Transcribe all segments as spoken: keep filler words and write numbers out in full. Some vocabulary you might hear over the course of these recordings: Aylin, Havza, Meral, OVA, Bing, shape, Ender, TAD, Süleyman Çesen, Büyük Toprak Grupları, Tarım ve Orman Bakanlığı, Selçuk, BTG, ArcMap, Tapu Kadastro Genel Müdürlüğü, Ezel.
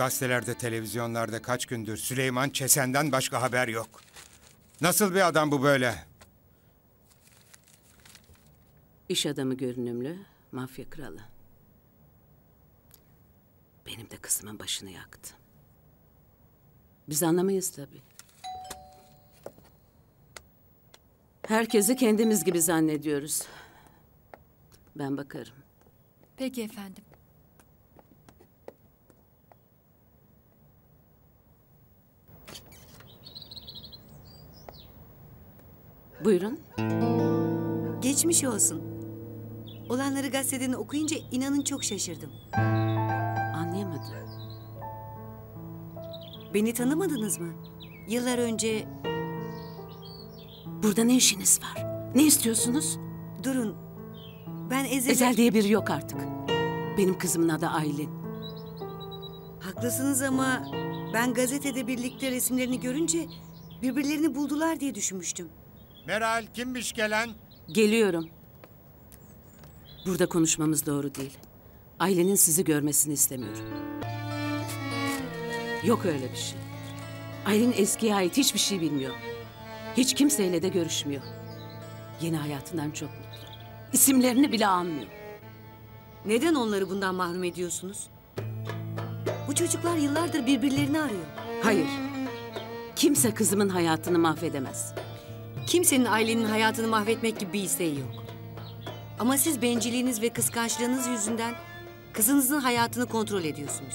Gazetelerde, televizyonlarda kaç gündür Süleyman Çesen'den başka haber yok. Nasıl bir adam bu böyle? İş adamı görünümlü, mafya kralı. Benim de kızımın başını yaktı. Biz anlamayız tabii. Herkesi kendimiz gibi zannediyoruz. Ben bakarım. Peki efendim. Buyurun. Geçmiş olsun. Olanları gazeteden okuyunca inanın çok şaşırdım. Anlayamadım. Beni tanımadınız mı? Yıllar önce... Burada ne işiniz var? Ne istiyorsunuz? Durun. Ben Ezel... Ezel diye biri yok artık. Benim kızımın adı Aylin. Haklısınız ama ben gazetede birlikte resimlerini görünce birbirlerini buldular diye düşünmüştüm. Meral, kimmiş gelen? Geliyorum. Burada konuşmamız doğru değil. Aylin'in sizi görmesini istemiyorum. Yok öyle bir şey. Aylin eskiye ait hiçbir şey bilmiyor. Hiç kimseyle de görüşmüyor. Yeni hayatından çok mutlu. İsimlerini bile anmıyor. Neden onları bundan mahrum ediyorsunuz? Bu çocuklar yıllardır birbirlerini arıyor. Hayır. Kimse kızımın hayatını mahvedemez. Kimsenin ailenin hayatını mahvetmek gibi bir isteği yok. Ama siz bencilliğiniz ve kıskançlığınız yüzünden kızınızın hayatını kontrol ediyorsunuz.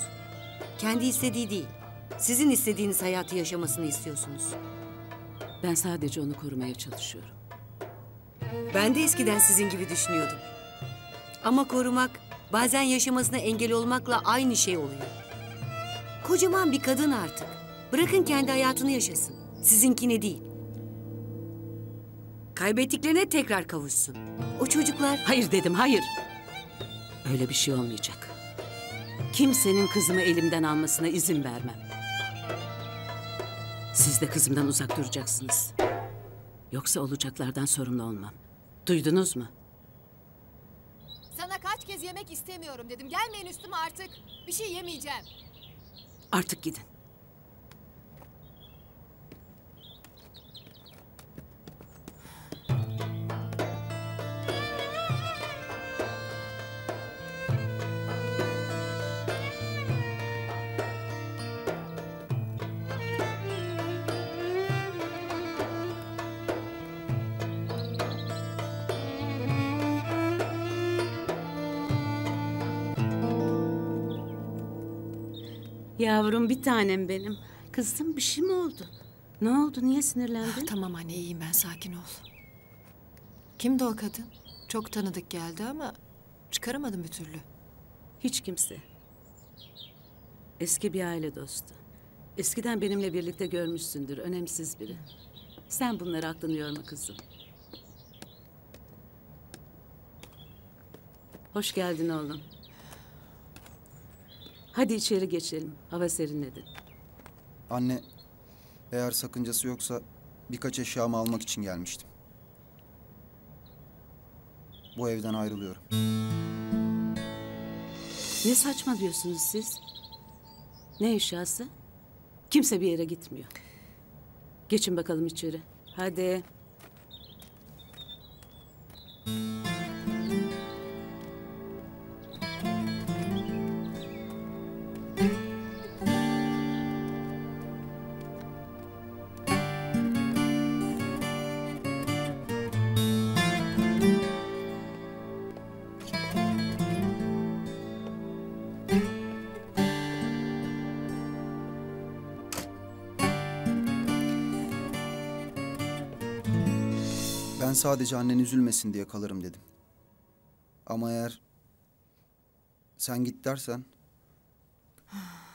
Kendi istediği değil, sizin istediğiniz hayatı yaşamasını istiyorsunuz. Ben sadece onu korumaya çalışıyorum. Ben de eskiden sizin gibi düşünüyordum. Ama korumak bazen yaşamasına engel olmakla aynı şey oluyor. Kocaman bir kadın artık. Bırakın kendi hayatını yaşasın. Sizinkine değil. Kaybettiklerine tekrar kavuşsun. O çocuklar... Hayır dedim, hayır. Öyle bir şey olmayacak. Kimsenin kızımı elimden almasına izin vermem. Siz de kızımdan uzak duracaksınız. Yoksa olacaklardan sorumlu olmam. Duydunuz mu? Sana kaç kez yemek istemiyorum dedim. Gelmeyin üstüme artık. Bir şey yemeyeceğim. Artık gidin. Yavrum, bir tanem benim. Kızım, bir şey mi oldu? Ne oldu? Niye sinirlendin? Ah, tamam anne, iyiyim ben. Sakin ol. Kimdi o kadın? Çok tanıdık geldi ama çıkaramadım bir türlü. Hiç kimse. Eski bir aile dostu. Eskiden benimle birlikte görmüşsündür. Önemsiz biri. Sen bunları aklını yorma kızım. Hoş geldin oğlum. Hadi içeri geçelim. Hava serinledi. Anne, eğer sakıncası yoksa birkaç eşyamı almak için gelmiştim. Bu evden ayrılıyorum. Ne saçmalıyorsunuz siz? Ne eşyası? Kimse bir yere gitmiyor. Geçin bakalım içeri. Hadi. Ben sadece annen üzülmesin diye kalırım dedim. Ama eğer sen git dersen...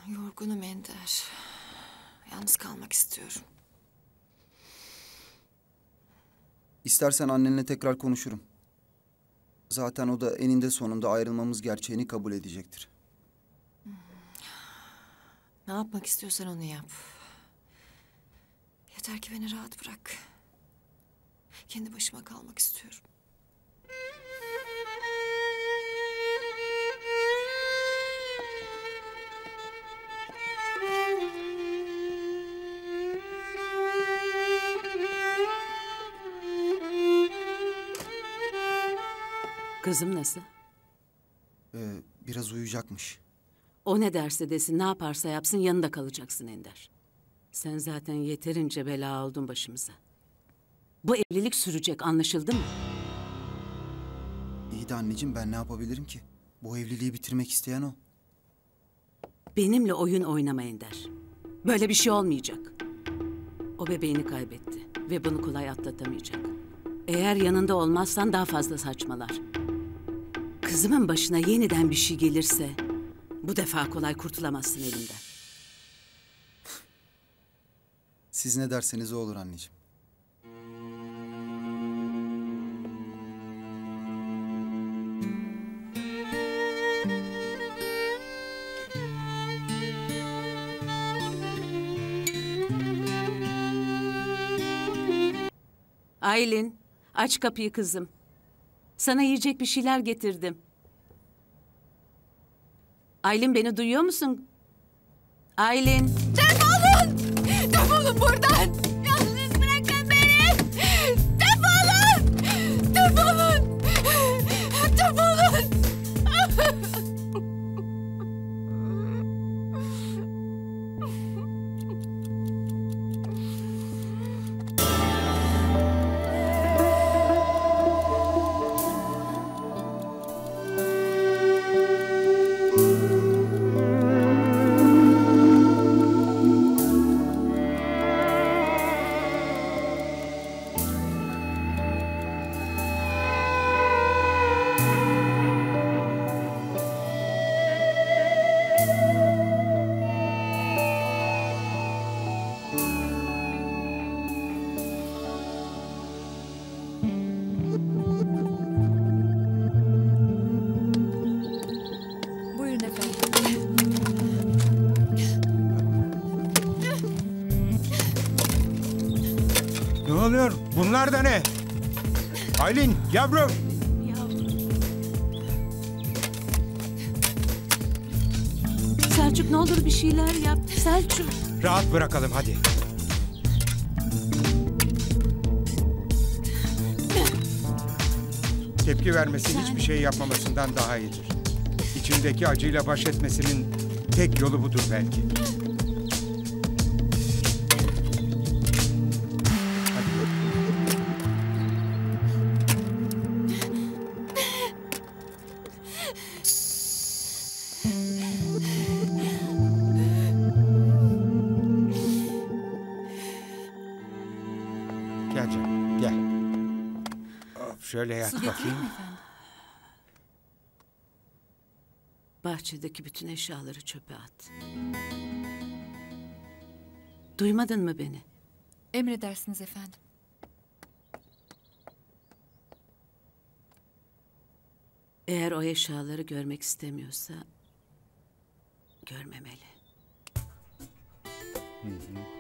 Yorgunum Ender. Yalnız kalmak istiyorum. İstersen annenle tekrar konuşurum. Zaten o da eninde sonunda ayrılmamız gerçeğini kabul edecektir. Ne yapmak istiyorsan onu yap. Yeter ki beni rahat bırak. Kendi başıma kalmak istiyorum. Kızım nasıl? Ee, biraz uyuyacakmış. O ne derse desin, ne yaparsa yapsın yanında kalacaksın Ender. Sen zaten yeterince bela oldun başımıza. Bu evlilik sürecek, anlaşıldı mı? İyi de anneciğim, ben ne yapabilirim ki? Bu evliliği bitirmek isteyen o. Benimle oyun oynama Ender. Böyle bir şey olmayacak. O bebeğini kaybetti ve bunu kolay atlatamayacak. Eğer yanında olmazsan daha fazla saçmalar. Kızımın başına yeniden bir şey gelirse bu defa kolay kurtulamazsın elimden. Siz ne derseniz o olur anneciğim. Aylin, aç kapıyı kızım. Sana yiyecek bir şeyler getirdim. Aylin, beni duyuyor musun? Aylin. Defolun! Defolun buradan! Yalnız bırakın beni! Defolun! Defolun! Defolun! Bunlar da ne? Aylin, yavrum. Yavrum. Selçuk, ne olur bir şeyler yap. Selçuk. Rahat bırakalım hadi. Tepki vermesi hiçbir şey yapmamasından daha iyidir. İçindeki acıyla baş etmesinin tek yolu budur belki. Şöyle yat bakayım. Bahçedeki bütün eşyaları çöpe at. Duymadın mı beni? Emredersiniz efendim. Eğer o eşyaları görmek istemiyorsa görmemeli. Hı hı.